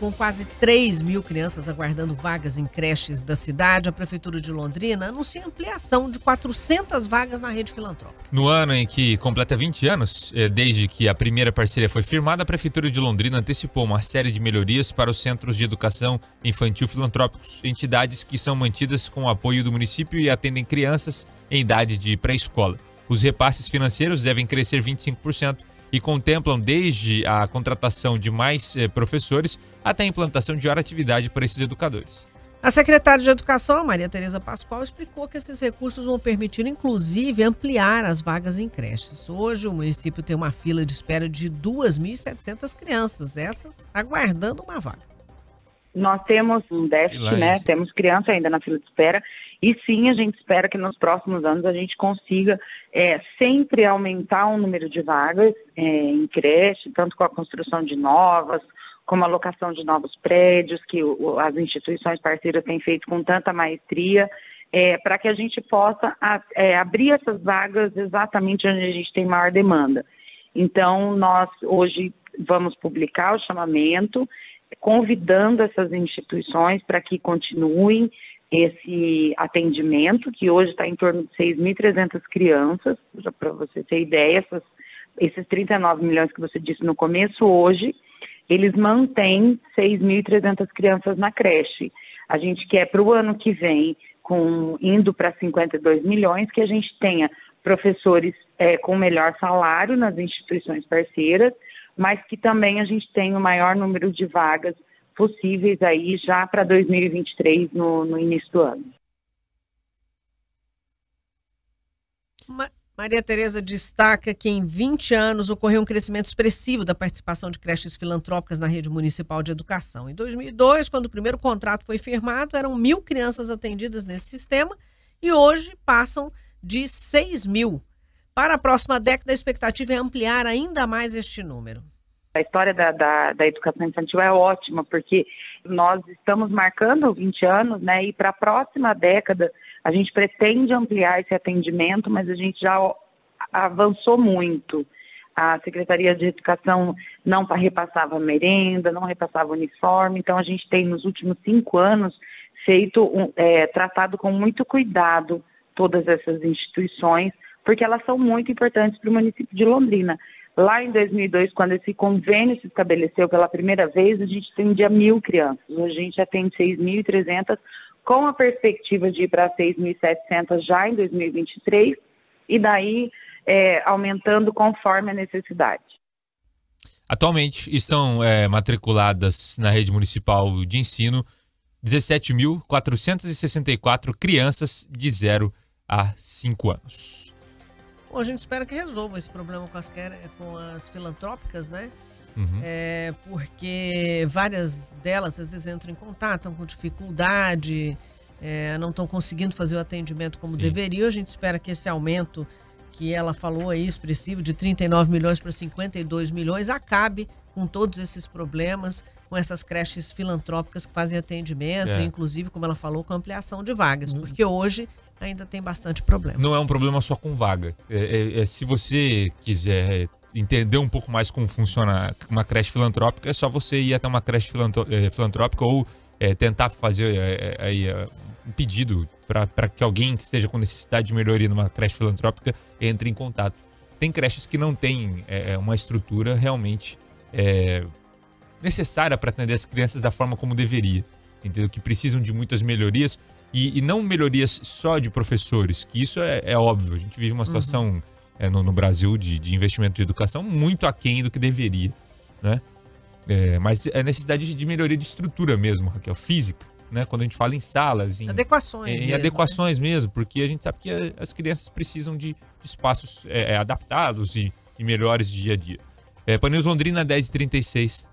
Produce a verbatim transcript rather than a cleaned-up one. Com quase três mil crianças aguardando vagas em creches da cidade, a Prefeitura de Londrina anuncia ampliação de quatrocentas vagas na rede filantrópica. No ano em que completa vinte anos, desde que a primeira parceria foi firmada, a Prefeitura de Londrina antecipou uma série de melhorias para os centros de educação infantil filantrópicos, entidades que são mantidas com o apoio do município e atendem crianças em idade de pré-escola. Os repasses financeiros devem crescer vinte e cinco por cento. E contemplam desde a contratação de mais eh, professores até a implantação de hora atividade para esses educadores. A secretária de Educação, Maria Thereza Pascoal, explicou que esses recursos vão permitir, inclusive, ampliar as vagas em creches. Hoje, o município tem uma fila de espera de duas mil e setecentas crianças, essas aguardando uma vaga. Nós temos um déficit, lá, né? Sim. Temos criança ainda na fila de espera. E sim, a gente espera que nos próximos anos a gente consiga é, sempre aumentar o número de vagas é, em creche, tanto com a construção de novas, como a locação de novos prédios, que o, as instituições parceiras têm feito com tanta maestria, é, para que a gente possa a, é, abrir essas vagas exatamente onde a gente tem maior demanda. Então, nós hoje vamos publicar o chamamento, convidando essas instituições para que continuem esse atendimento, que hoje está em torno de seis mil e trezentas crianças, para você ter ideia, essas, esses trinta e nove milhões que você disse no começo, hoje, eles mantêm seis mil e trezentas crianças na creche. A gente quer para o ano que vem, com, indo para cinquenta e dois milhões, que a gente tenha professores é, com melhor salário nas instituições parceiras, mas que também a gente tenha o maior número de vagas possíveis aí já para dois mil e vinte e três, no, no início do ano. Ma- Maria Thereza destaca que em vinte anos ocorreu um crescimento expressivo da participação de creches filantrópicas na rede municipal de educação. Em dois mil e dois, quando o primeiro contrato foi firmado, eram mil crianças atendidas nesse sistema e hoje passam de seis mil. Para a próxima década, a expectativa é ampliar ainda mais este número. A história da, da, da educação infantil é ótima, porque nós estamos marcando vinte anos, né? E para a próxima década a gente pretende ampliar esse atendimento, mas a gente já avançou muito. A Secretaria de Educação não repassava merenda, não repassava uniforme, então a gente tem nos últimos cinco anos feito, é, tratado com muito cuidado todas essas instituições, porque elas são muito importantes para o município de Londrina. Lá em dois mil e dois, quando esse convênio se estabeleceu pela primeira vez, a gente atendia mil crianças. Hoje a gente já tem seis mil e trezentas, com a perspectiva de ir para seis mil e setecentas já em dois mil e vinte e três, e daí é, aumentando conforme a necessidade. Atualmente estão é, matriculadas na rede municipal de ensino dezessete mil, quatrocentas e sessenta e quatro crianças de zero a cinco anos. Bom, a gente espera que resolva esse problema com as, com as filantrópicas, né? Uhum. É, porque várias delas, às vezes, entram em contato, estão com dificuldade, é, não estão conseguindo fazer o atendimento como Sim. deveria. A gente espera que esse aumento que ela falou aí, expressivo, de trinta e nove milhões para cinquenta e dois milhões, acabe com todos esses problemas, com essas creches filantrópicas que fazem atendimento, é. e, inclusive, como ela falou, com ampliação de vagas. Uhum. Porque hoje ainda tem bastante problema. Não é um problema só com vaga. É, é, é, se você quiser entender um pouco mais como funciona uma creche filantrópica, é só você ir até uma creche filantrópica ou é, tentar fazer é, é, é, um pedido para que alguém que esteja com necessidade de melhoria numa creche filantrópica entre em contato. Tem creches que não têm é, uma estrutura realmente é, necessária para atender as crianças da forma como deveria, entendeu? Que precisam de muitas melhorias. E, e não melhorias só de professores, que isso é, é óbvio. A gente vive uma situação uhum. é, no, no Brasil de, de investimento de educação muito aquém do que deveria, né? É, mas é necessidade de melhoria de estrutura mesmo, Raquel, física, né? Quando a gente fala em salas, em adequações, em, mesmo, em adequações né? mesmo, porque a gente sabe que a, as crianças precisam de, de espaços é, adaptados e, e melhores dia a dia. É, Panils Londrina, dez e trinta e seis.